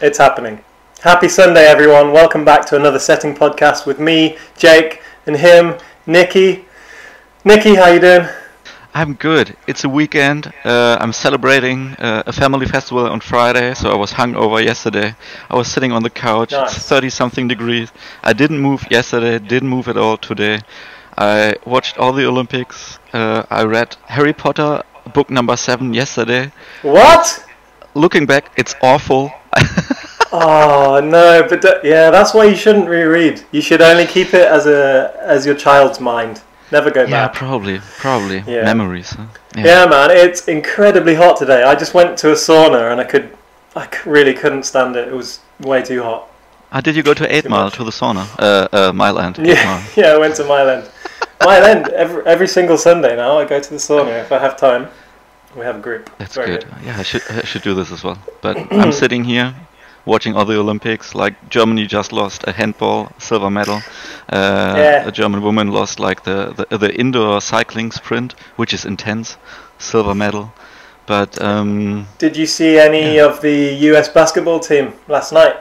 It's happening. Happy Sunday, everyone. Welcome back to another Setting Podcast with me, Jake, and him, Nikki. Nikki, how you doing? I'm good. It's a weekend. I'm celebrating a family festival on Friday, so I was hungover yesterday. I was sitting on the couch. Nice. It's 30-something degrees. I didn't move yesterday, didn't move at all today. I watched all the Olympics. I read Harry Potter, book number 7 yesterday. What? Looking back, it's awful. Oh, no, but yeah, that's why you shouldn't reread. You should only keep it as your child's mind. Never go back. Yeah, probably. Yeah. Memories. Huh? Yeah, man, it's incredibly hot today. I just went to a sauna and I really couldn't stand it. It was way too hot. Did you go to 8 Mile to the sauna? Mile End. Yeah, I went to Mile End. Mile End, every single Sunday now I go to the sauna if I have time. We have a group. That's good. Yeah, I should do this as well. But I'm sitting here watching all the Olympics. Like, Germany just lost a handball silver medal. A German woman lost like the indoor cycling sprint, which is intense, silver medal. But did you see any of the US basketball team last night?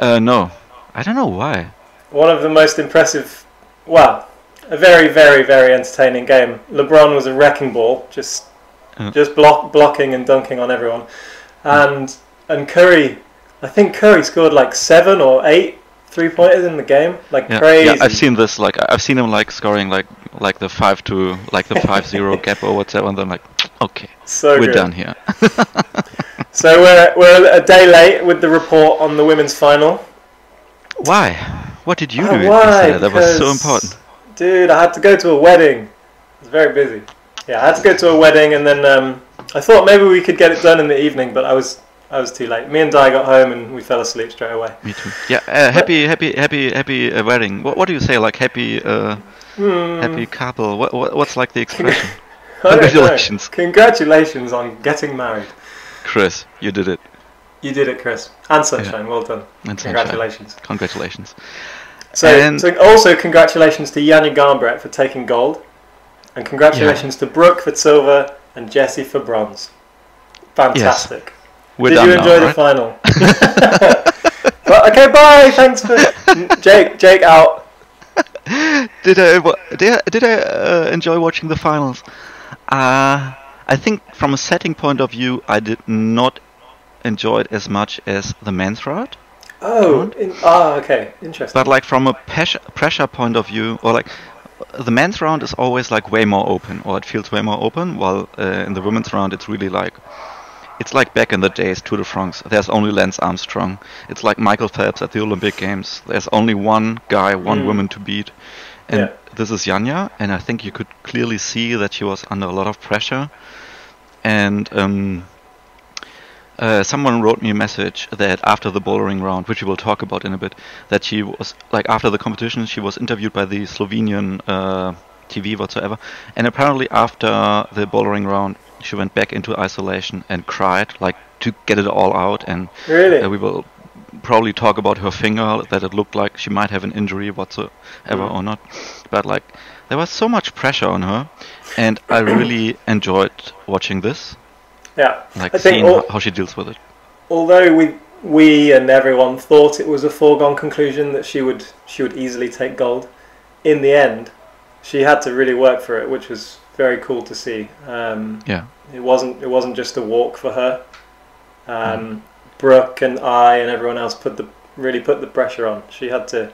No, I don't know why. One of the most impressive, a very, very, very entertaining game. LeBron was a wrecking ball, just blocking and dunking on everyone, and Curry. I think Curry scored like 7 or 8 3-pointers in the game, crazy. Yeah, I've seen this. I've seen him scoring like the 5-0 gap or whatever, and I'm like, okay, so we're done here. So we're a day late with the report on the women's final. Why? What did you do? Why? That was so important. Dude, I had to go to a wedding. It was very busy. Yeah, I had to go to a wedding, and then I thought maybe we could get it done in the evening, but I was too late. Me and Di got home and we fell asleep straight away. Me too. Yeah, happy wedding. What do you say? Like happy couple. What's like the expression? Congratulations. Congratulations on getting married. Chris, you did it. You did it, Chris. And Sunshine, well done. And congratulations. Sunshine. Congratulations. So also congratulations to Janja Garnbret for taking gold. And congratulations to Brooke for silver and Jessy for bronze. Fantastic. Yes. Did you enjoy the final? Well, okay, bye. Thanks for Jake out. Did I enjoy watching the finals? I think from a setting point of view, I did not enjoy it as much as the men's round. Oh, okay, interesting. But from a pressure point of view, or the men's round is always way more open, or it feels way more open, while in the women's round it's really it's like back in the days, Tour de France, there's only Lance Armstrong. It's like Michael Phelps at the Olympic Games. There's only one guy, one woman to beat. And this is Janja, and I think you could clearly see that she was under a lot of pressure. And someone wrote me a message that after the bouldering round, which we will talk about in a bit, that she was, after the competition, she was interviewed by the Slovenian TV whatsoever. And apparently after the bouldering round, she went back into isolation and cried, to get it all out. And really? We will probably talk about her finger, that it looked like she might have an injury whatsoever or not. But there was so much pressure on her, and I really enjoyed watching this. Yeah, I think seeing how she deals with it. Although we and everyone thought it was a foregone conclusion that she would easily take gold, in the end, she had to really work for it, which was very cool to see. It wasn't just a walk for her. Brooke and I and everyone else really put the pressure on. She had to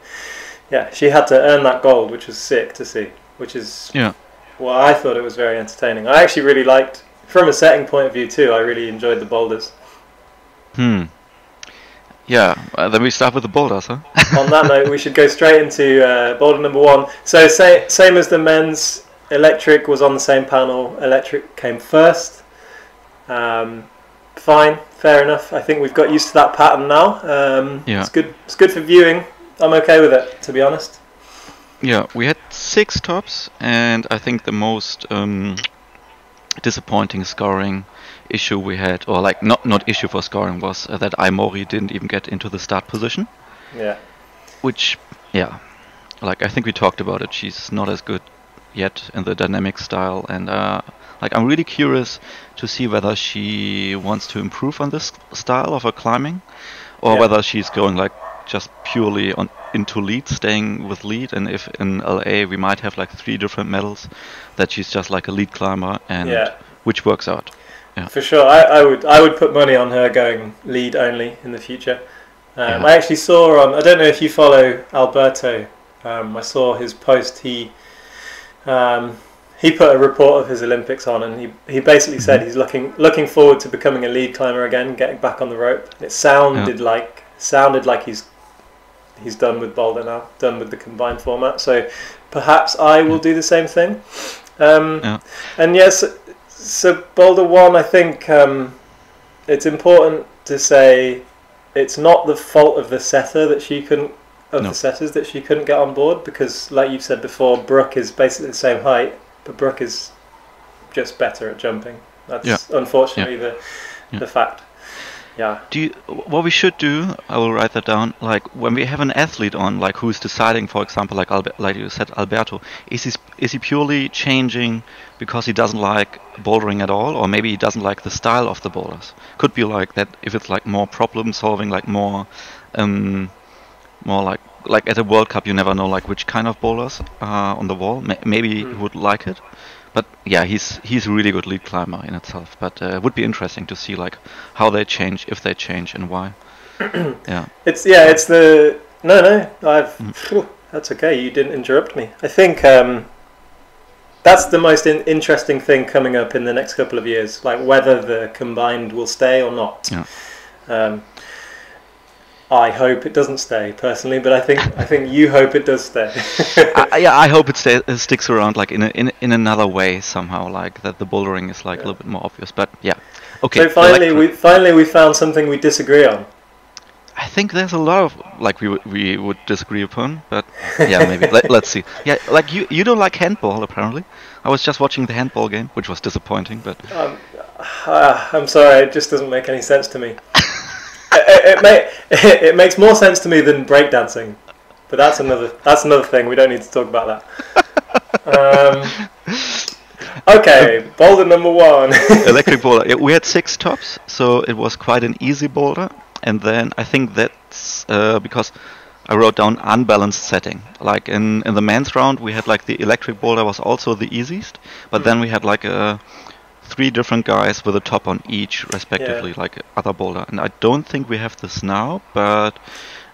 earn that gold, which was sick to see. Which is I thought it was very entertaining. I actually really liked. From a setting point of view too, I really enjoyed the boulders. Yeah, then we start with the boulders, huh? On that note, we should go straight into boulder number 1. So same as the men's, electric was on the same panel. Electric came first. Fine, fair enough. I think we've got used to that pattern now. It's good for viewing. I'm okay with it, to be honest. Yeah, we had 6 tops, and I think the most... disappointing scoring issue we had, or not issue for scoring, was that Ai Mori didn't even get into the start position. Yeah. Which, I think we talked about it. She's not as good yet in the dynamic style, and like, I'm really curious to see whether she wants to improve on this style of her climbing, or whether she's going like just purely on into lead, staying with lead. And if in LA we might have like 3 different medals, that she's just like a lead climber, and which works out. Yeah. For sure, I would put money on her going lead only in the future. I actually saw on, I don't know if you follow Alberto, I saw his post. He put a report of his Olympics on, and he basically said he's looking forward to becoming a lead climber again, getting back on the rope. It sounded like he's done with boulder now, done with the combined format. So perhaps I will do the same thing. And yes. So Boulder 1, I think it's important to say it's not the fault of the setter that she couldn't, the setters that she couldn't get on board, because like you've said before, Brooke is basically the same height, but Brooke is just better at jumping. That's unfortunately the fact. Yeah. What we should do, I will write that down, like when we have an athlete on, like who's deciding, for example, like you said, Alberto, is he purely changing because he doesn't like bouldering at all, or maybe he doesn't like the style of the boulders? Could be like that if it's like more problem solving, like more, more like at a World Cup, you never know like which kind of boulders are on the wall. Maybe he would like it. But yeah, he's a really good lead climber in itself. But it would be interesting to see like how they change, if they change, and why. It's the That's okay. You didn't interrupt me. I think that's the most interesting thing coming up in the next couple of years, like whether the combined will stay or not. Yeah. I hope it doesn't stay personally, but I think you hope it does stay. I hope it sticks around, like in another way somehow, like that the bouldering is like a little bit more obvious. But yeah, okay. So finally we found something we disagree on. I think there's a lot of like we would disagree upon, but yeah, maybe let's see. Yeah, like you don't like handball apparently. I was just watching the handball game, which was disappointing, but I'm sorry, it just doesn't make any sense to me. It makes more sense to me than breakdancing, but that's another thing. We don't need to talk about that. Okay, boulder number 1. Electric boulder. We had 6 tops, so it was quite an easy boulder. And then I think that's because I wrote down unbalanced setting. Like in the men's round, we had like the electric boulder was also the easiest, but then we had like a 3 different guys with a top on each, respectively, like other boulder. And I don't think we have this now, but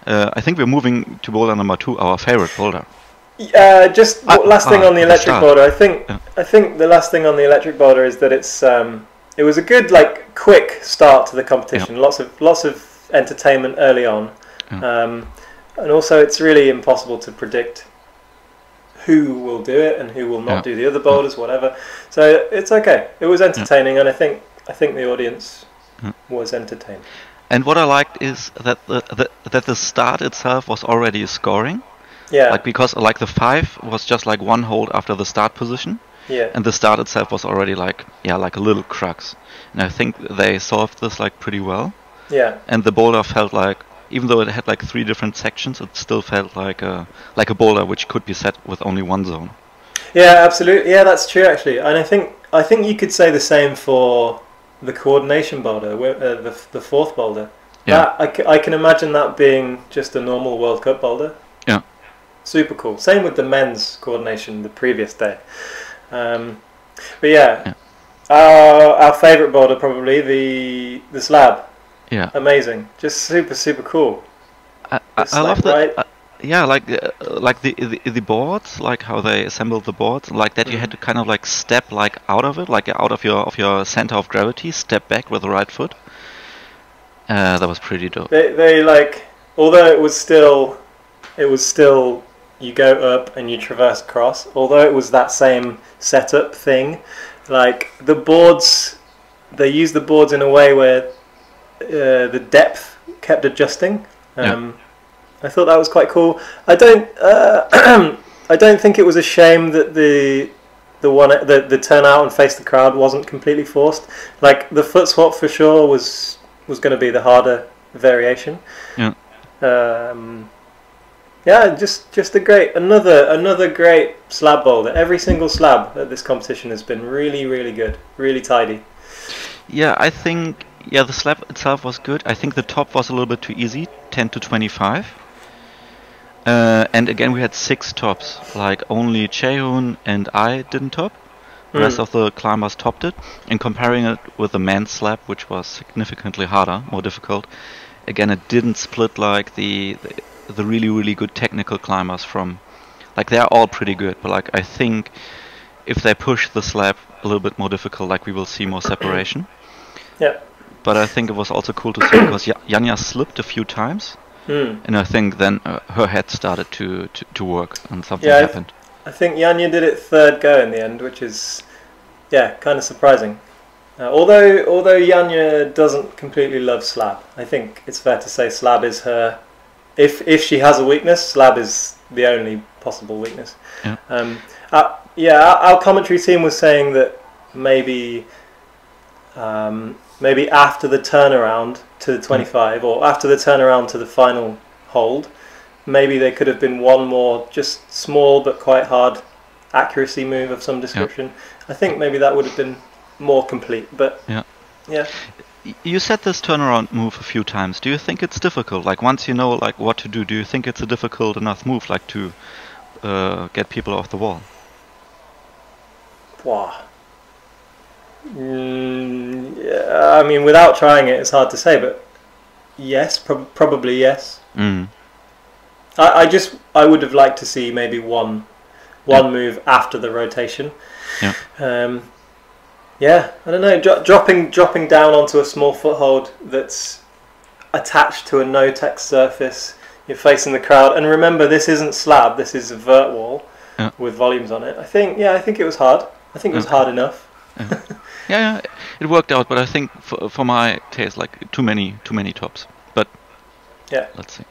I think we're moving to boulder number 2, our favorite boulder. Last thing on the electric boulder. I think the last thing on the electric boulder is that it's it was a good like quick start to the competition. Yeah. Lots of entertainment early on, and also it's really impossible to predict who will do it and who will not do the other boulders, whatever. So it's okay. It was entertaining, and I think the audience was entertained. And what I liked is that the start itself was already scoring. Yeah. Like because like the 5 was just like 1 hold after the start position. Yeah. And the start itself was already like like a little crux. And I think they solved this like pretty well. Yeah. And the boulder felt like, even though it had like 3 different sections, it still felt like a boulder which could be set with only 1 zone. Yeah, absolutely. Yeah, that's true actually. And I think you could say the same for the coordination boulder, the 4th boulder. Yeah. That, I can imagine that being just a normal World Cup boulder. Yeah. Super cool. Same with the men's coordination the previous day. But yeah, our favorite boulder probably the slab. Yeah, amazing, just super cool. I love that. Like the boards, like how they assembled the boards, like that you had to kind of like step like out of it, like out of your center of gravity, step back with the right foot. That was pretty dope. They like, although it was still you go up and you traverse across. Although it was that same setup thing, like the boards, they used the boards in a way where the depth kept adjusting. I thought that was quite cool. I don't think it was a shame that the turn out and face the crowd wasn't completely forced. Like the foot swap for sure was going to be the harder variation. Yeah, just a great another great slab boulder. Every single slab at this competition has been really, really good, really tidy. Yeah, I think the slab itself was good. I think the top was a little bit too easy, 10 to 25. And again, we had 6 tops. Like only Chaehyun and I didn't top. The rest of the climbers topped it. And comparing it with the men's slab, which was significantly harder, more difficult. Again, it didn't split like the really, really good technical climbers from... Like, they're all pretty good, but like I think if they push the slab a little bit more difficult, like we will see more separation. Yeah. But I think it was also cool to see, because Janja slipped a few times, and I think then her head started to work, and something happened. I think Janja did it 3rd go in the end, which is, yeah, kind of surprising. Although Janja doesn't completely love slab, I think it's fair to say slab is her... If she has a weakness, slab is the only possible weakness. Yeah. Our commentary team was saying that maybe maybe after the turnaround to the 25, or after the turnaround to the final hold, maybe there could have been one more just small but quite hard accuracy move of some description. Yeah. I think maybe that would have been more complete. But yeah. You said this turnaround move a few times. Do you think it's difficult? Like, once you know like what to do, do you think it's a difficult enough move, like to get people off the wall? Wow. Yeah, I mean, without trying it, it's hard to say. But yes, probably yes. I would have liked to see maybe one move after the rotation. Yeah. Yeah, I don't know. Dropping down onto a small foothold that's attached to a no-text surface. You're facing the crowd, and remember, this isn't slab. This is a vert wall with volumes on it. I think it was hard. I think it was hard enough. Yeah, it worked out. But I think for my taste, like too many tops. But yeah, let's see.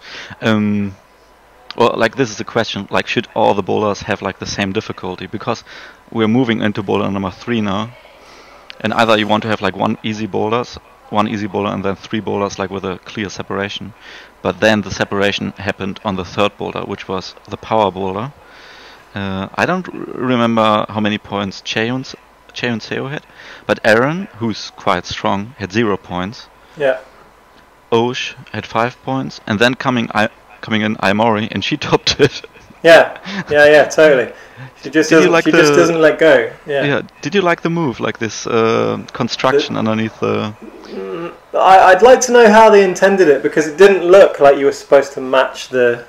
Well, like, this is a question, like, should all the bowlers have like the same difficulty? Because we're moving into bowler number 3 now. And either you want to have like one easy bowler, and then 3 bowlers like with a clear separation. But then the separation happened on the 3rd bowler, which was the power bowler. I don't remember how many points Chaehyun Seo had, but Aaron, who's quite strong, had 0 points. Yeah. Osh had 5 points, and then coming in Ai Mori, and she topped it. Yeah, totally. She just doesn't let go. Yeah. Did you like the move, like this construction underneath the... I'd like to know how they intended it, because it didn't look like you were supposed to match the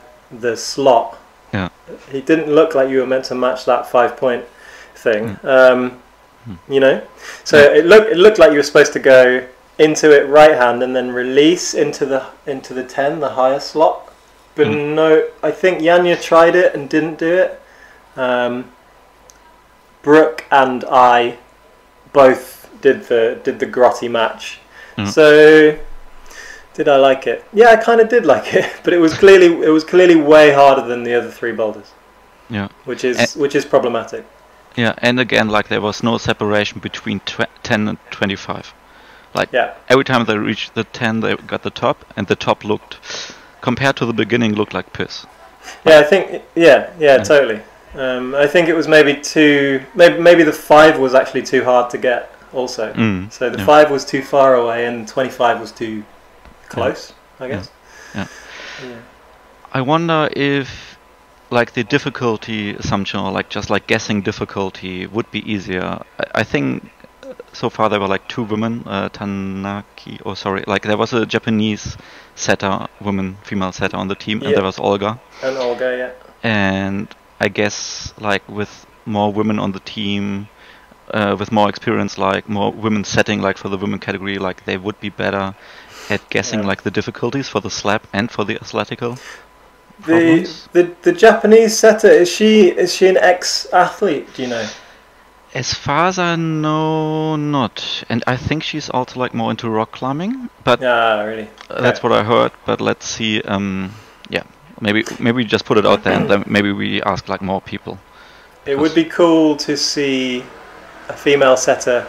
slot. Yeah. It didn't look like you were meant to match that 5-point thing. You know, so it looked like you were supposed to go into it right hand and then release into the 10, the higher slot. But no, I think Janja tried it and didn't do it. Brooke and I both did the grotty match. So did I like it? Yeah, I kind of did like it, but it was clearly way harder than the other 3 boulders. Yeah, which is problematic. Yeah, and again, like, there was no separation between 10 and 25. Like, every time they reached the 10, they got the top, and the top looked, compared to the beginning, looked like piss. Yeah, I think. Yeah, totally. I think it was maybe too. Maybe the 5 was actually too hard to get. Also, so the 5 was too far away, and 25 was too close. I guess. Yeah. I wonder if, like, the difficulty assumption, or like just like guessing difficulty, would be easier. I think so far there were like 2 women, Tanaki. Oh, sorry, like there was a Japanese setter, female setter on the team, and there was Olga. And Olga, And I guess, like, with more women on the team, with more experience, like more women setting, like for the women category, like they would be better at guessing like the difficulties for the slab and for the athletical. The Japanese setter, is she an ex-athlete? Do you know? As far as I know, not. And I think she's also like more into rock climbing. But really? That's what I heard. But let's see. Maybe we just put it out there, and then maybe we ask like more people. It would be cool to see a female setter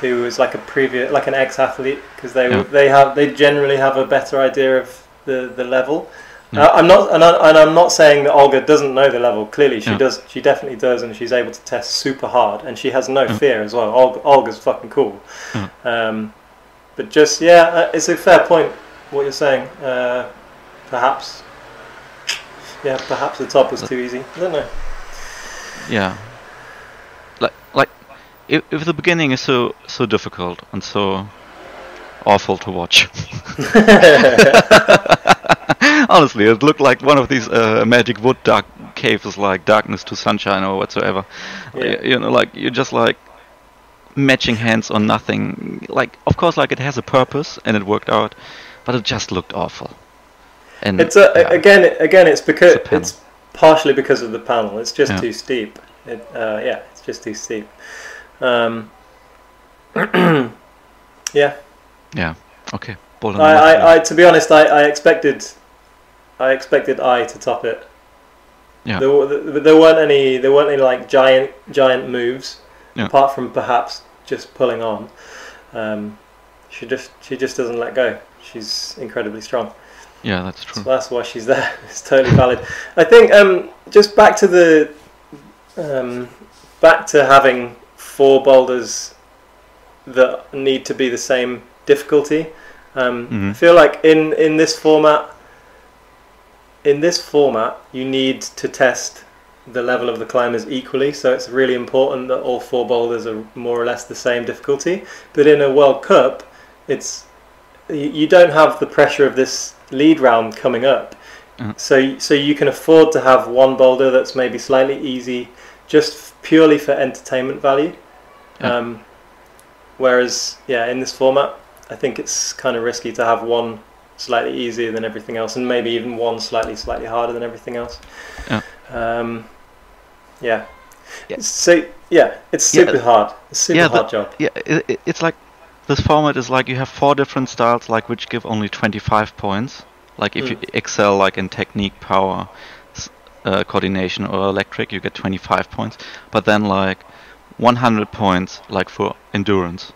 who was like an ex-athlete, because they generally have a better idea of the level. I'm not saying that Olga doesn't know the level. Clearly, she does. She definitely does, and she's able to test super hard, and she has no fear as well. Olga's fucking cool. But just it's a fair point what you're saying. Perhaps, perhaps the top was too easy. I don't know. Yeah, like if the beginning is so difficult and so awful to watch. Honestly, it looked like one of these magic wood dark caves, like Darkness to Sunshine or whatsoever. Yeah. You know, like you're just like matching hands on nothing. Like, of course, like it has a purpose and it worked out, but it just looked awful. And it's again, it's because it's partially because of the panel. It's just too steep. It's just too steep. Yeah. Okay. I to be honest, I expected I to top it. Yeah. There weren't any like giant moves, apart from perhaps just pulling on. She just doesn't let go. She's incredibly strong. Yeah, that's true. So that's why she's there. It's totally valid. I think just back to the having 4 boulders that need to be the same difficulty. I feel like in this format, you need to test the level of the climbers equally. So it's really important that all 4 boulders are more or less the same difficulty. But in a World Cup, you don't have the pressure of this lead round coming up. So you can afford to have one boulder that's maybe slightly easy, just purely for entertainment value. Whereas, in this format, I think it's kind of risky to have one slightly easier than everything else, and maybe even one slightly harder than everything else. It's super hard. It's super hard job. Yeah, it's like this format is like you have 4 different styles, like which give only 25 points. Like if you excel like in technique, power, coordination, or electric, you get 25 points. But then like 100 points like for endurance.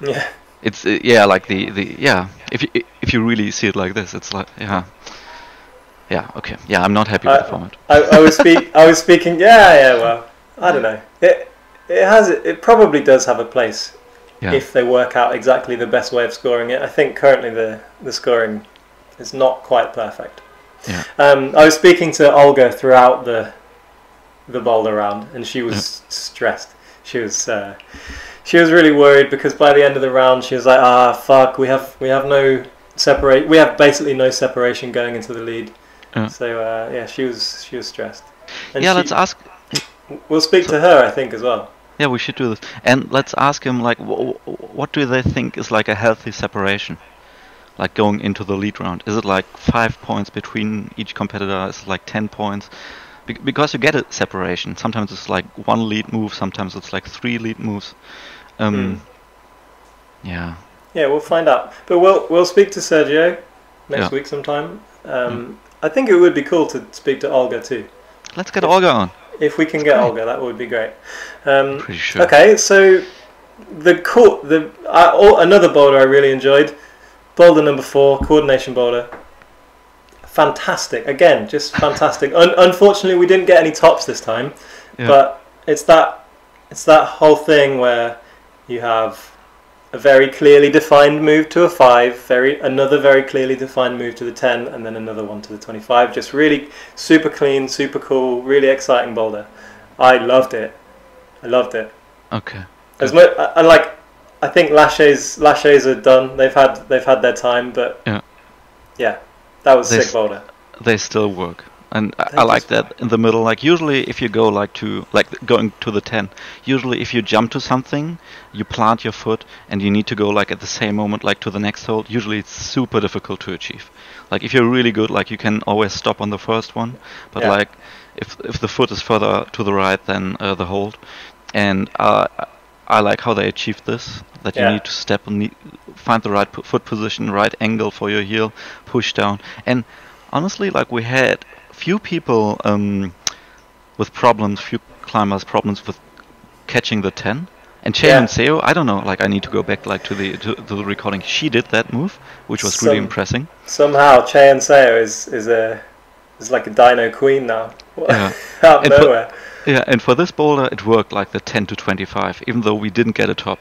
Yeah. It's like the if you really see it like this, it's like I'm not happy with the format. I was speaking well, I don't know, it probably does have a place if they work out exactly the best way of scoring it. I think currently the scoring is not quite perfect. I was speaking to Olga throughout the boulder round, and she was stressed. She was really worried because by the end of the round she was like, fuck, we have basically no separation going into the lead. So she was stressed. And let's ask. We'll speak to her, I think, as well. Yeah, we should do this, and let's ask him like, what do they think is like a healthy separation, like going into the lead round? Is it like 5 points between each competitor? Is it like 10 points? Because you get a separation. Sometimes it's like 1 lead move. Sometimes it's like 3 lead moves. Yeah, we'll find out. But we'll speak to Sergio next week sometime. I think it would be cool to speak to Olga too. Let's get Olga on. If we can get Olga, that would be great. Pretty sure. Okay, so another boulder I really enjoyed, boulder number 4, coordination boulder. Fantastic. Again, just fantastic. Unfortunately, we didn't get any tops this time, but it's that whole thing where you have a very clearly defined move to a 5, another very clearly defined move to the 10, and then another one to the 25. Just really super clean, super cool, really exciting boulder. I loved it. Okay. As much, and like, I think Lachets are done. They've had their time, but that was sick boulder. They still work, and I like that work in the middle. Like usually, if you go going to the 10, usually if you jump to something, you plant your foot, and you need to go like at the same moment like to the next hold. Usually, it's super difficult to achieve. Like if you're really good, like you can always stop on the first one. But like if the foot is further to the right than the hold, and I like how they achieved this, that you need to step and find the right foot position, right angle for your heel, push down. And honestly, like we had few people with problems, few climbers problems with catching the 10. And Chaehyun Seo, I don't know, like I need to go back like to the recording. She did that move, which was really impressive. Somehow Chaehyun Seo is a It's like a Dino Queen now. Yeah. Out of nowhere. Yeah, and for this boulder, it worked like the 10 to 25, even though we didn't get a top.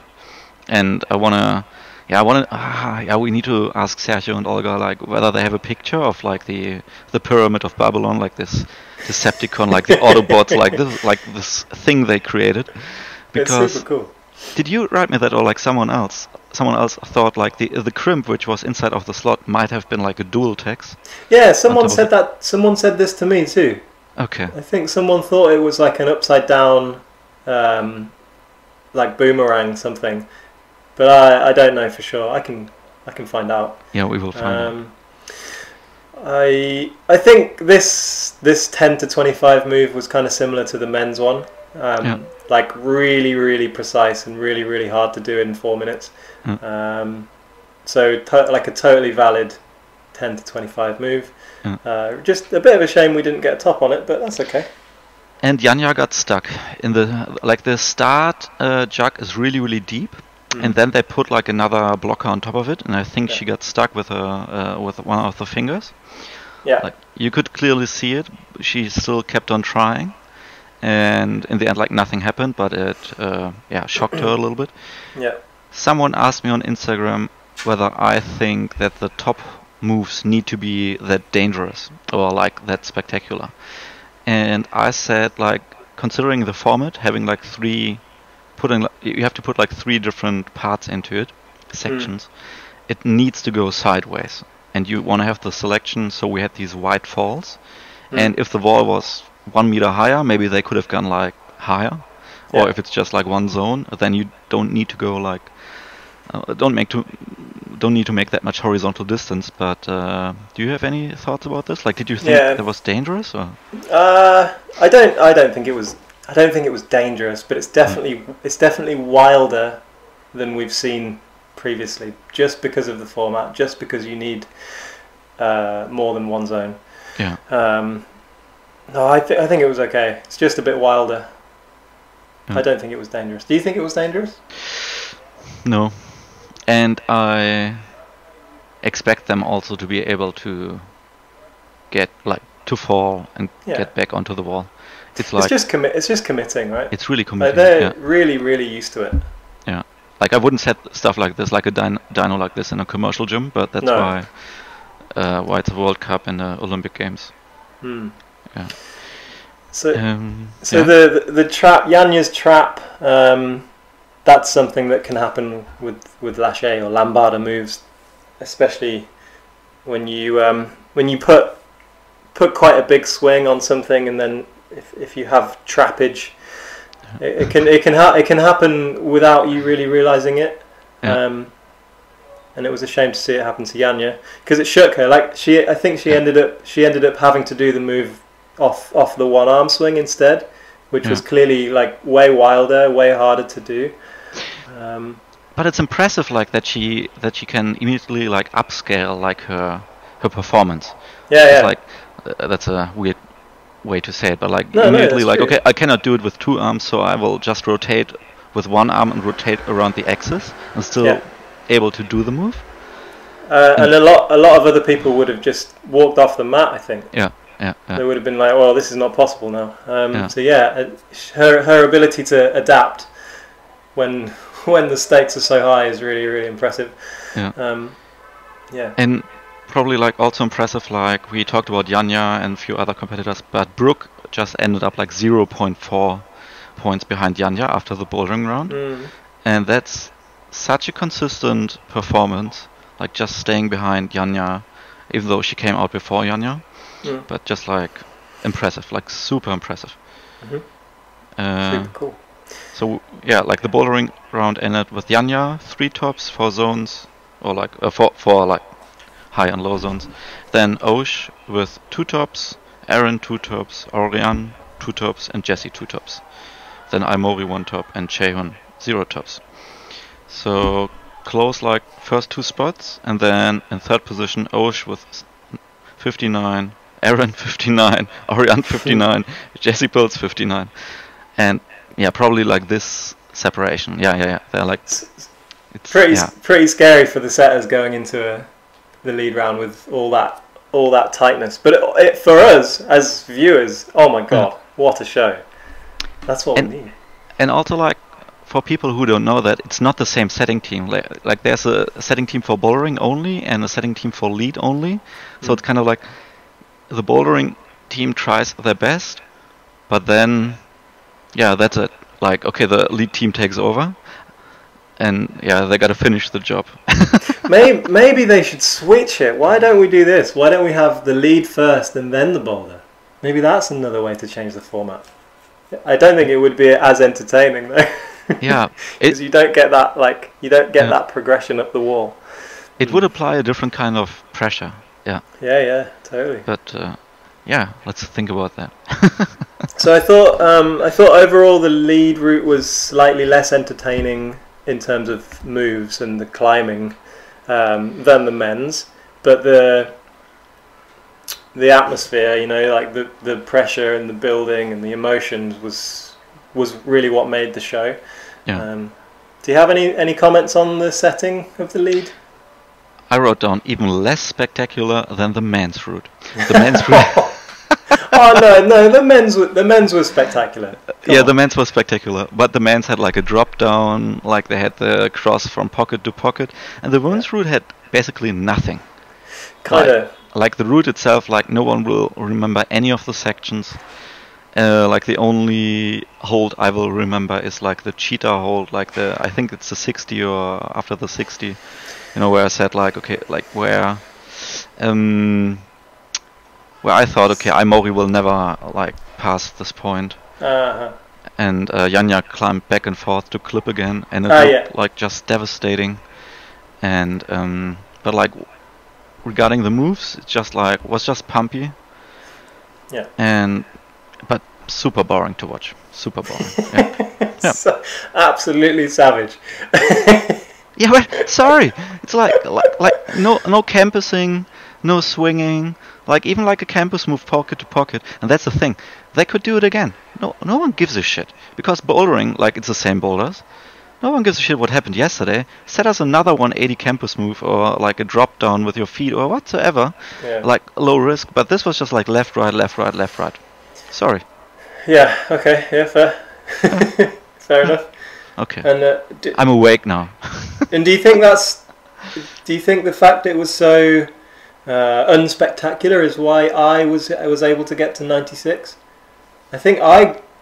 And I wanna, we need to ask Sergio and Olga like whether they have a picture of like the pyramid of Babylon, like this Decepticon, like the Autobots, like this thing they created. Because it's super cool. Did you write me that, or like someone else? Someone else thought like the crimp which was inside of the slot might have been like a dual text. Yeah, someone said that. Someone said this to me too. Okay. I think someone thought it was like an upside down, like boomerang something, but I don't know for sure. I can find out. Yeah, we will find out. I think this 10 to 25 move was kind of similar to the men's one. Like really precise and really hard to do in 4 minutes. So like a totally valid 10 to 25 move. Just a bit of a shame we didn't get a top on it, but that's okay. And Janja got stuck in the start jug is really deep, and then they put like another blocker on top of it, and I think she got stuck with her with one of the fingers. Yeah, like, you could clearly see it. She still kept on trying. And in the end, like nothing happened, but it, shocked her a little bit. Yeah. Someone asked me on Instagram whether I think that the top moves need to be that dangerous or like that spectacular. And I said, like, considering the format, having like you have to put like 3 different parts into it, sections. It needs to go sideways, and you want to have the selection. So we had these wide falls, and if the wall was 1 meter higher, maybe they could have gone like higher, or if it's just like one zone, then you don't need to go like don't need to make that much horizontal distance. But do you have any thoughts about this? Like, did you think that was dangerous? Or I don't think it was. I don't think it was dangerous, but it's definitely wilder than we've seen previously, just because of the format, just because you need more than one zone. Yeah. No, I think it was okay. It's just a bit wilder. I don't think it was dangerous. Do you think it was dangerous? No. And I expect them also to be able to get to fall and get back onto the wall. It's just committing, right? It's really committing. Like, they're really used to it. Yeah. Like, I wouldn't set stuff like this, like a dino like this in a commercial gym, but that's why it's a World Cup and the Olympic Games. Hmm. Yeah. So, the trap, Janja's trap, that's something that can happen with lâché or lambada moves, especially when you put quite a big swing on something, and then if you have trappage, it can happen without you really realizing it. Yeah. And it was a shame to see it happen to Janja, because it shook her. Like, I think she ended up having to do the move off the one arm swing instead, which was clearly like way wilder, way harder to do. But it's impressive, like that she can immediately like upscale like her performance. Yeah, it's like that's a weird way to say it, but like immediately like true. Okay, I cannot do it with 2 arms, so I will just rotate with 1 arm and rotate around the axis and still able to do the move. And a lot of other people would have just walked off the mat, I think. Yeah. They would have been like, well, this is not possible now. So her ability to adapt when the stakes are so high is really impressive. Yeah. And probably like also impressive, like we talked about Janja and a few other competitors, but Brooke just ended up like 0.4 points behind Janja after the bouldering round. And that's such a consistent performance, like just staying behind Janja, even though she came out before Janja. But just like impressive, like super impressive. Super cool. So yeah, like the bouldering round ended with Janja 3 tops, 4 zones, or like four like high and low zones. Then Osh with 2 tops, Aaron 2 tops, Oriane 2 tops, and Jessy 2 tops. Then Ai Mori 1 top and Chaehyun 0 tops. So close like first 2 spots, and then in 3rd position Osh with 59, Aaron 59, Oriane 59, Jessy Pills 59, and yeah, probably like this separation. Yeah. They're like it's pretty scary for the setters going into the lead round with all that all that tightness. But it for us as viewers, oh my god, what a show. That's what we need. And also, like, for people who don't know that, it's not the same setting team. Like there's a setting team for bouldering only and a setting team for lead only. So it's kind of like the bouldering team tries their best, but then, yeah, that's it. Like, okay, the lead team takes over, and yeah, they got to finish the job. Maybe they should switch it. Why don't we do this? Why don't we have the lead first and then the boulder? Maybe that's another way to change the format. I don't think it would be as entertaining though. Yeah, because you don't get that, like, you don't get that progression up the wall. It would apply a different kind of pressure. Yeah. Yeah, yeah, totally. But yeah, let's think about that. So I thought overall the lead route was slightly less entertaining in terms of moves and the climbing than the men's, but the atmosphere, you know, like the pressure and the building and the emotions was really what made the show. Yeah. Do you have any comments on the setting of the lead? I wrote down even less spectacular than the men's route. The men's route. Oh no, the men's was spectacular. Come on. The men's was spectacular, but the men's had like a drop down, like they had the cross from pocket to pocket, and the women's route had basically nothing. Kinda. Like the route itself, like no one will remember any of the sections. Like the only hold I will remember is like the cheetah hold, like I think it's the 60 or after the 60, you know, where I said like, okay, like where I thought, okay, Ai Mori will never like pass this point, and Janja climbed back and forth to clip again, and it looked like just devastating. And but like regarding the moves, it just like was just pumpy, but super boring to watch. Super boring. Yeah. Yeah. So, absolutely savage. Yeah, but sorry. It's like no campusing, no swinging. Like even like a campus move pocket to pocket, and that's the thing. They could do it again. No one gives a shit because bouldering, like it's the same boulders. No one gives a shit what happened yesterday. Set us another 180 campus move or like a drop down with your feet or whatsoever. Yeah. Like low risk, but this was just like left, right, left, right, left, right. Sorry. Yeah, okay, yeah, fair. Fair enough. Okay. And I'm awake now. And do you think the fact it was so unspectacular is why I was able to get to 96? I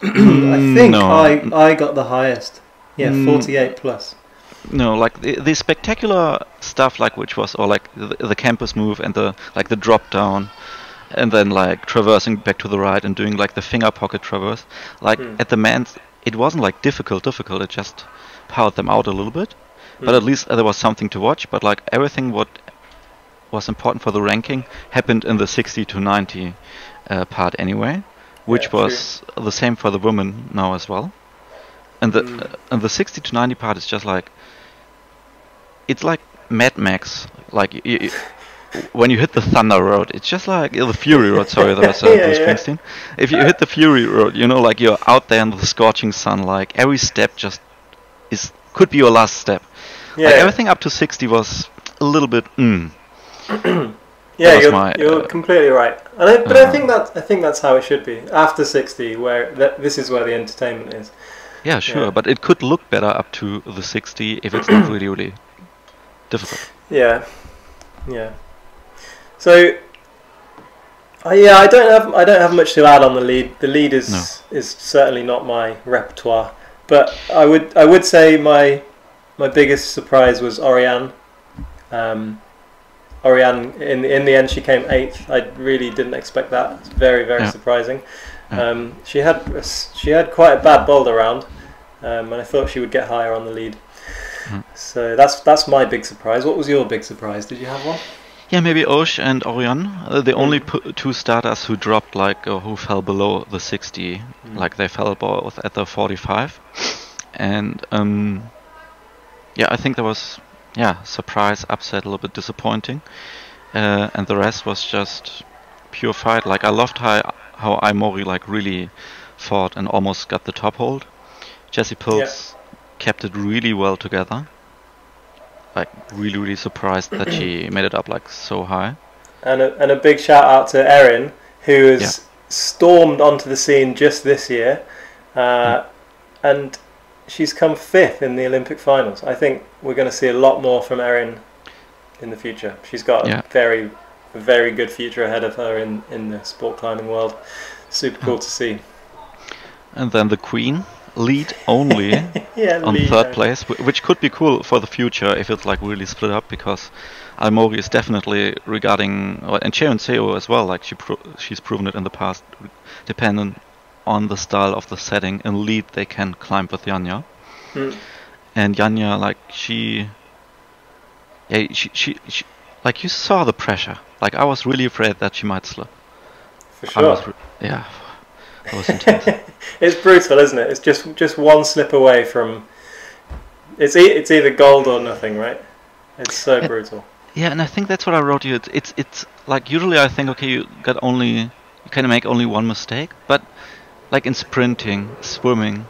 got the highest. Yeah, 48 plus. No, like the spectacular stuff, like which was, or like the campus move and the like the drop down, and then like traversing back to the right and doing like the finger pocket traverse. Like at the men's, it wasn't like difficult. It just powered them out a little bit. But at least there was something to watch. But like everything what was important for the ranking happened in the 60 to 90 part anyway, which was the same for the women now as well. And the 60 to 90 part is just like, it's like Mad Max. Like you when you hit the Thunder Road, it's just like the Fury Road. Sorry, that was Bruce Springsteen. If you hit the Fury Road, you know, like you're out there in the scorching sun. Like every step just could be your last step. Yeah, like everything up to 60 was a little bit. Yeah, you're completely right. And I think that's how it should be after 60, where this is where the entertainment is. Yeah, sure, but it could look better up to the 60 if it's not really difficult. Yeah, yeah. So, I don't have much to add on the lead. The lead is certainly not my repertoire, but I would say my biggest surprise was Oriane. Oriane in the end she came 8th. I really didn't expect that. It's very, very surprising. Yeah. She had quite a bad boulder round, and I thought she would get higher on the lead. So that's my big surprise. What was your big surprise? Did you have one? Yeah, maybe Osh and Oriane, the only two starters who dropped, like, or who fell below the 60, like they fell both at the 45, and yeah, I think there was surprise, upset, a little bit disappointing, and the rest was just pure fight. Like I loved how Ai Mori like really fought and almost got the top hold. Jessy Pills kept it really well together. Like really surprised that she made it up like so high. And a big shout out to Erin, who has stormed onto the scene just this year, and she's come 5th in the Olympic finals. I think we're going to see a lot more from Erin in the future. She's got a very, very good future ahead of her in the sport climbing world. Super cool to see. And then the Queen, lead only on lead third place, which could be cool for the future if it's like really split up, because Ai Mori is definitely regarding, and Chaehyun Seo as well, like she's proven it in the past, dependent on the style of the setting and lead they can climb with Janja. And Janja, like she like you saw the pressure. Like I was really afraid that she might slip. For sure. That was intense. It's brutal, isn't it? It's just one slip away from. It's either gold or nothing, right? It's so brutal. Yeah, and I think that's what I wrote you. It's like usually I think okay, you can make only one mistake, but like in sprinting, swimming,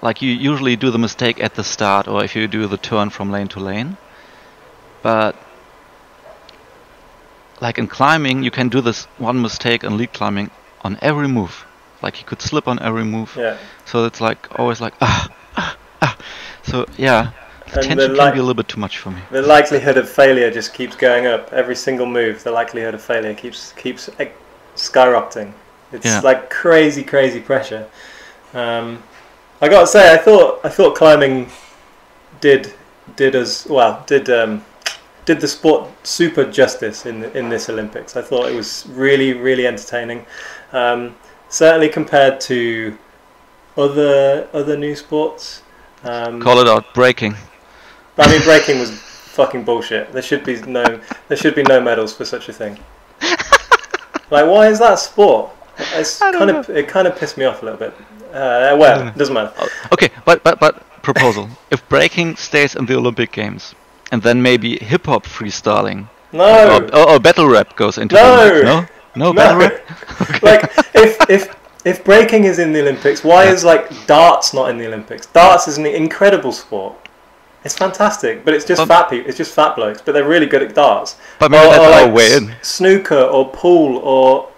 like you usually do the mistake at the start, or if you do the turn from lane to lane. But like in climbing, you can do this one mistake in lead climbing on every move. Like you could slip on every move. Yeah. So it's like always like ah. So yeah, the tension can be a little bit too much for me. The likelihood of failure just keeps going up. Every single move, the likelihood of failure keeps skyrocketing. It's like crazy pressure. I gotta say, I thought climbing did the sport super justice in this Olympics. I thought it was really entertaining, certainly compared to other new sports. Call it out, breaking. I mean, breaking was fucking bullshit. There should be no medals for such a thing. Like, why is that sport? It kind of pissed me off a little bit. Well, it doesn't matter. Okay, but proposal: if breaking stays in the Olympic Games. And then maybe hip hop freestyling. No. Or battle rap goes into the Olympics. No, battle rap. Okay. Like if breaking is in the Olympics, why is like darts not in the Olympics? Darts is an incredible sport. It's fantastic, but it's just fat people. It's just fat blokes, but they're really good at darts. But maybe that's our way in. Snooker or pool or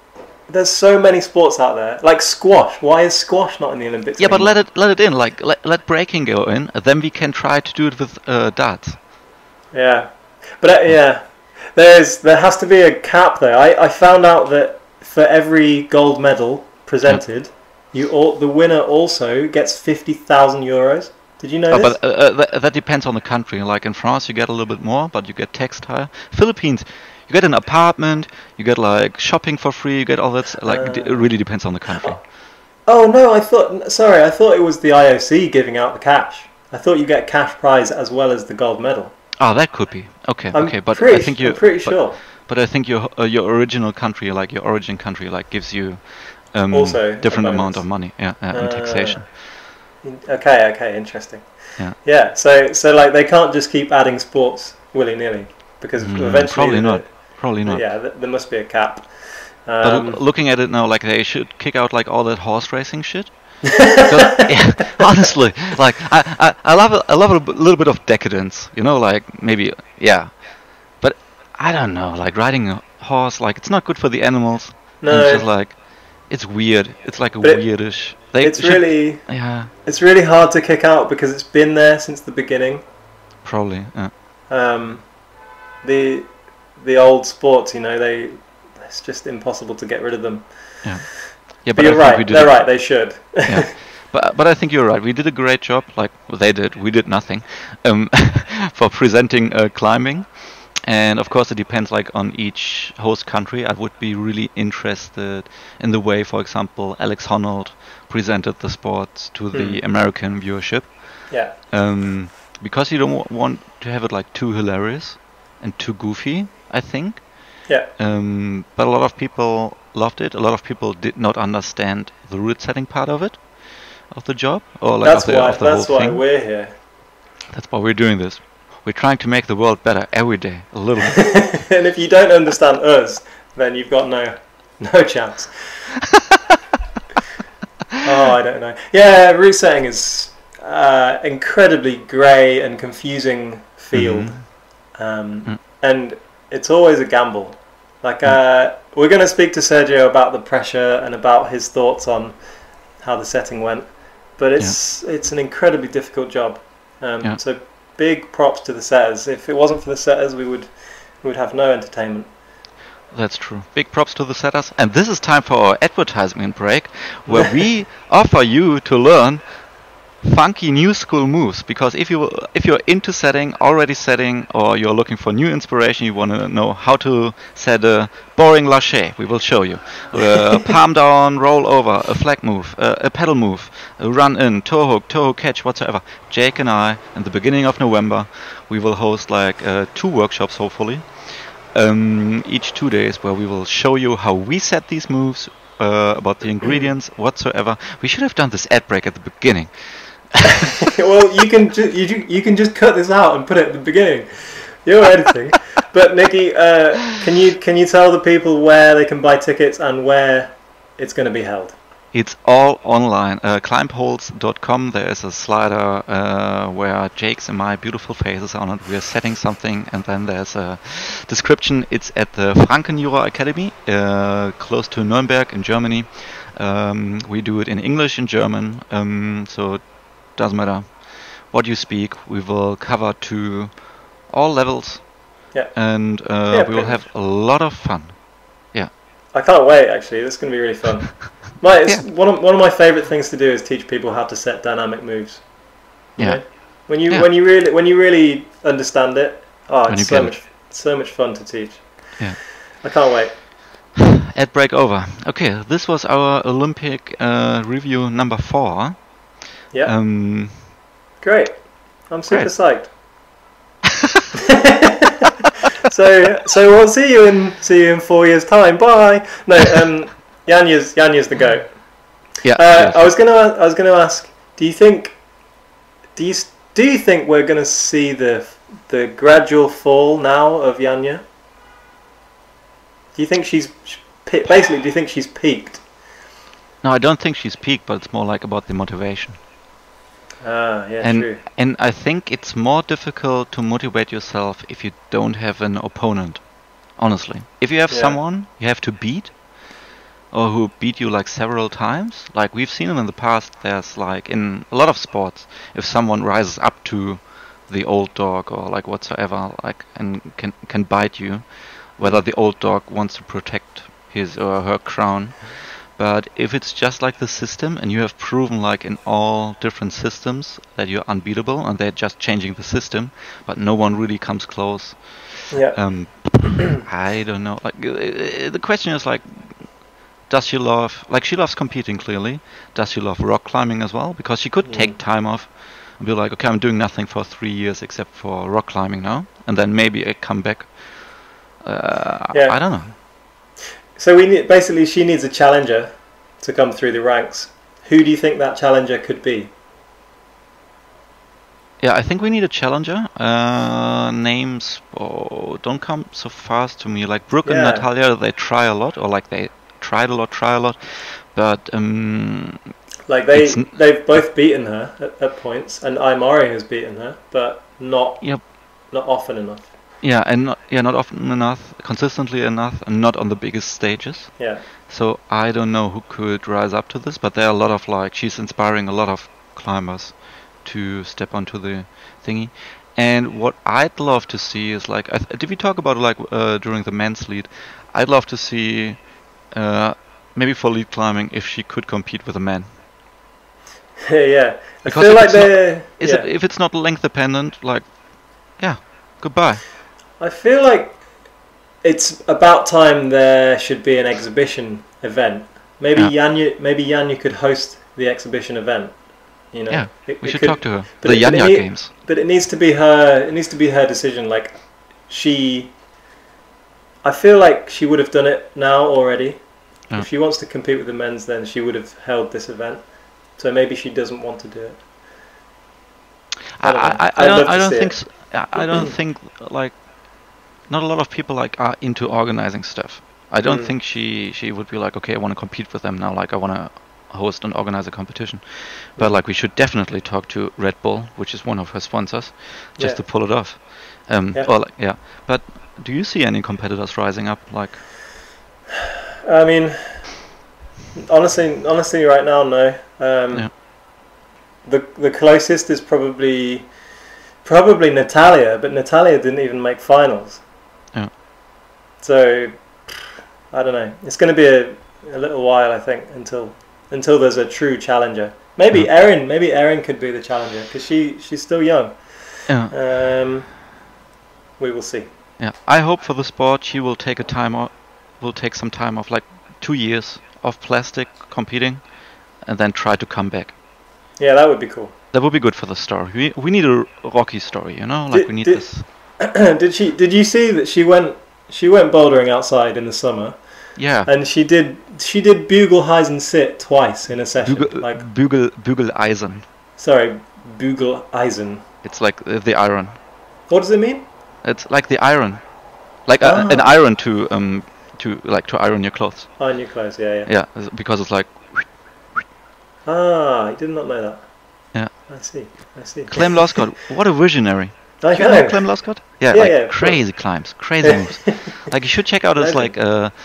there's so many sports out there. Like squash. Why is squash not in the Olympics? Yeah, anymore? But let it in. Like let breaking go in. Then we can try to do it with darts. Yeah, but there has to be a cap there. I found out that for every gold medal presented, the winner also gets 50,000 euros. Did you know this? But that depends on the country. Like in France, you get a little bit more, but you get textile. Philippines, you get an apartment, you get like shopping for free, you get all that. Like it really depends on the country. Oh no, I thought it was the IOC giving out the cash. I thought you get cash prize as well as the gold medal. Oh, that could be okay. I'm pretty sure. But I think your original country, like your origin country, like gives you also different amount of money, and taxation. Okay, interesting. Yeah. So like they can't just keep adding sports willy-nilly because eventually probably not. Yeah, there must be a cap. But looking at it now, like they should kick out like all that horse racing shit. Honestly, like I love a little bit of decadence, you know, like maybe but I don't know, like riding a horse, like it's not good for the animals. No, it's just like it's weird. It's like weirdish. It's really hard to kick out because it's been there since the beginning. Probably. The old sports, you know, it's just impossible to get rid of them. Yeah. Yeah, but you're right. They're right. They should. Yeah. But I think you're right. We did a great job. Like they did. We did nothing for presenting climbing, and of course it depends like on each host country. I would be really interested in the way, for example, Alex Honnold presented the sport to the American viewership. Yeah. Because you don't want to have it like too hilarious and too goofy, I think. Yeah. But a lot of people loved it. A lot of people did not understand the route setting part of it, of the job, or like that's why we're here. That's why we're doing this. We're trying to make the world better every day, a little bit. And if you don't understand us, then you've got no chance. Oh, I don't know. Yeah, route setting is incredibly grey and confusing field, and it's always a gamble. Like, we're going to speak to Sergio about the pressure and about his thoughts on how the setting went. But it's an incredibly difficult job. So big props to the setters. If it wasn't for the setters, we would have no entertainment. That's true. Big props to the setters. And this is time for our advertisement break, where we offer you to learn funky new school moves, because if you're into setting, or you're looking for new inspiration, you want to know how to set a boring lâché, we will show you. Palm down, roll over, a flag move, a pedal move, a run in, toe hook catch, whatsoever. Jake and I, in the beginning of November, we will host like 2 workshops, hopefully, each 2 days, where we will show you how we set these moves, about the ingredients, whatsoever. We should have done this ad break at the beginning. Well, you can just cut this out and put it at the beginning. You're editing. But Nikki, can you tell the people where they can buy tickets and where it's going to be held? It's all online. Climbpoles.com. There is a slider where Jake's and my beautiful faces are on it. We're setting something, and then there's a description. It's at the Frankenjura Academy, close to Nuremberg in Germany. We do it in English and German, so it doesn't matter what you speak. We will cover to all levels, and we will have a lot of fun. Yeah, I can't wait. Actually, this is going to be really fun. One of my favorite things to do is teach people how to set dynamic moves. You know? When you really understand it, it's so much fun to teach. Yeah, I can't wait. Ad break over. Okay, this was our Olympic review number 4. Yeah. Great. I'm super psyched. So we'll see you in 4 years' time. Bye. No. Janja's the goat. Yeah. I was gonna ask. Do you think we're gonna see the gradual fall now of Janja? Do you think she's peaked? No, I don't think she's peaked, but it's more like about the motivation. True. And I think it's more difficult to motivate yourself if you don't have an opponent. Honestly, if you have someone you have to beat, or who beat you like several times, like we've seen in the past, there's like in a lot of sports, if someone rises up to the old dog or like whatsoever, like and can bite you, whether the old dog wants to protect his or her crown. But if it's just like the system, and you have proven like in all different systems that you're unbeatable, and they're just changing the system, but no one really comes close. Yeah. I don't know. Like the question is like, does she love... Like, she loves competing, clearly. Does she love rock climbing as well? Because she could take time off and be like, okay, I'm doing nothing for 3 years except for rock climbing now. And then maybe I come back. I don't know. So basically, she needs a challenger to come through the ranks. Who do you think that challenger could be? Yeah, I think we need a challenger. Names don't come so fast to me. Like, Brooke and Natalia, they try a lot. Or, like, they... Tried a lot, but like they've both beaten her at points, and Ai Mori has beaten her, but not often enough. Yeah, and not often enough, consistently enough, and not on the biggest stages. Yeah. So I don't know who could rise up to this, but there are a lot of like she's inspiring a lot of climbers to step onto the thingy. And what I'd love to see is like, did we talk about like during the men's lead? I'd love to see. Maybe for lead climbing, if she could compete with a man. Because I feel like if it's not length dependent, like, goodbye. I feel like it's about time there should be an exhibition event. Maybe Janja could host the exhibition event. You know, we should talk to her. The Janja Games. But it needs to be her. It needs to be her decision. Like, she. I feel like she would have done it now already. If she wants to compete with the men's, then she would have held this event. So maybe she doesn't want to do it. I don't think like not a lot of people like are into organizing stuff. I don't think she would be like, okay, I want to compete with them now. Like I want to host and organize a competition. But like we should definitely talk to Red Bull, which is one of her sponsors, just to pull it off. But Do you see any competitors rising up? Like, I mean, honestly, right now, no. Yeah. The closest is probably Natalia, but Natalia didn't even make finals. Yeah. So I don't know. It's going to be a little while, I think, until there's a true challenger. Maybe yeah. Erin. Maybe Erin could be the challenger because she's still young. Yeah. We will see. Yeah, I hope for the sport she will take some time off, like 2 years of plastic competing, and then try to come back. Yeah, that would be cool. That would be good for the story. We need a Rocky story, you know. Like we need this. Did you see that she went bouldering outside in the summer? Yeah. And she did Bügeleisen sit twice in a session. Bügeleisen. Sorry, Bügeleisen. It's like the iron. What does it mean? It's like the iron, like an iron to iron your clothes. Iron your clothes, yeah. Yeah, because it's like. Ah, I did not know that. Yeah. I see. Klem Loskot, what a visionary! I know. You know Klem Loskot? Yeah, crazy climbs, crazy moves. Like you should check out his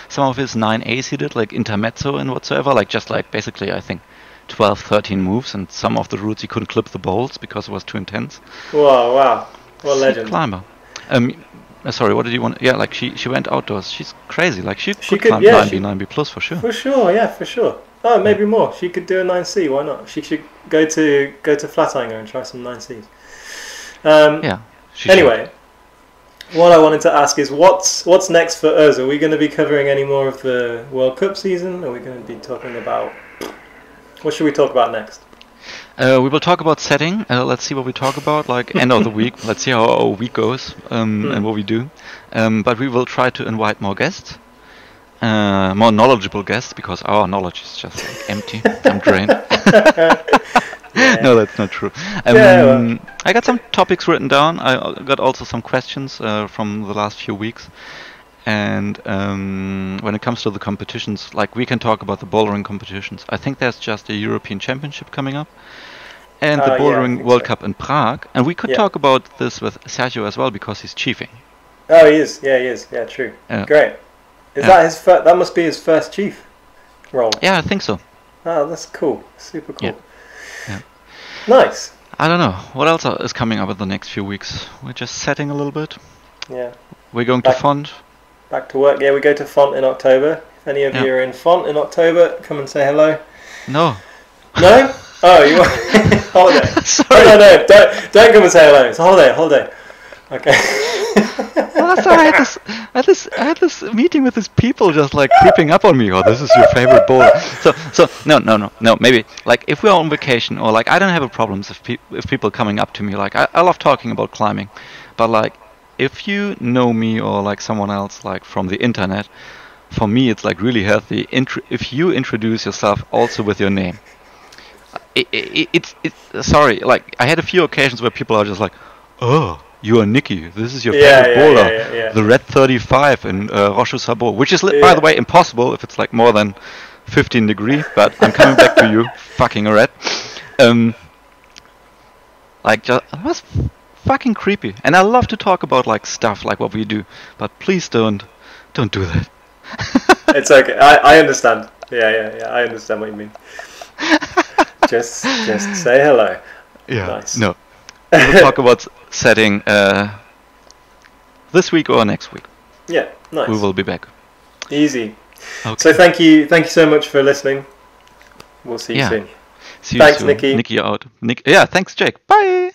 some of his 9As he did, like intermezzo and whatsoever. Like just like basically, I think 12, 13 moves, and some of the routes he couldn't clip the bolts because it was too intense. Wow, what a legend! Climber. Sorry, what did you want? Yeah, like she went outdoors. She's crazy. Like she could climb 9B plus for sure. For sure, yeah, for sure. Oh, maybe more. She could do a 9C. Why not? She should go to Flatanger and try some 9Cs. Yeah. Anyway, what I wanted to ask is what's next for us? Are we going to be covering any more of the World Cup season? Are we going to be talking about what should we talk about next? We will talk about setting. Let's see what we talk about, like end of the week. Let's see how our week goes and what we do. But we will try to invite more guests, more knowledgeable guests, because our knowledge is just like, empty. I'm drained. Yeah. No, that's not true. I got some topics written down. I got also some questions from the last few weeks. And when it comes to the competitions, like we can talk about the bouldering competitions. I think there's just a European Championship coming up, and the bouldering World Cup in Prague. And we could talk about this with Sergio as well because he's chiefing. Oh, he is. Yeah, he is. Yeah, true. Great. That must be his first chief role. Yeah, I think so. Oh, that's cool. Super cool. Yeah. Nice. I don't know what else is coming up in the next few weeks. We're just setting a little bit. Yeah. We're going to Fond. Back to work. Yeah, we go to Font in October. If any of you are in Font in October, come and say hello. No. No? Oh, you want holiday? Sorry. No. Don't come and say hello. It's a holiday. Okay. Well, that's I had this meeting with these people just like creeping up on me. Oh, this is your favorite bowl. So no. Maybe like if we're on vacation or like I don't have a problem if people coming up to me like I love talking about climbing, but like. If you know me or like someone else like from the internet, for me it's like really healthy if you introduce yourself also with your name. It's sorry, like I had a few occasions where people are just like, oh, you are Nikki, this is your favorite bowler, the Red 35 in Rochus Sabot, which is by the way impossible if it's like more than 15 degrees, but I'm coming back to you, fucking Red. Like just. Fucking creepy, and I love to talk about like stuff like what we do, but please don't do that. It's okay. I understand. Yeah. I understand what you mean. just say hello. Yeah. Nice. No. We'll talk about setting this week or next week. Yeah. Nice. We will be back. Easy. Okay. So thank you so much for listening. We'll see you soon. See you soon. Nikki out. Yeah. Thanks, Jake. Bye.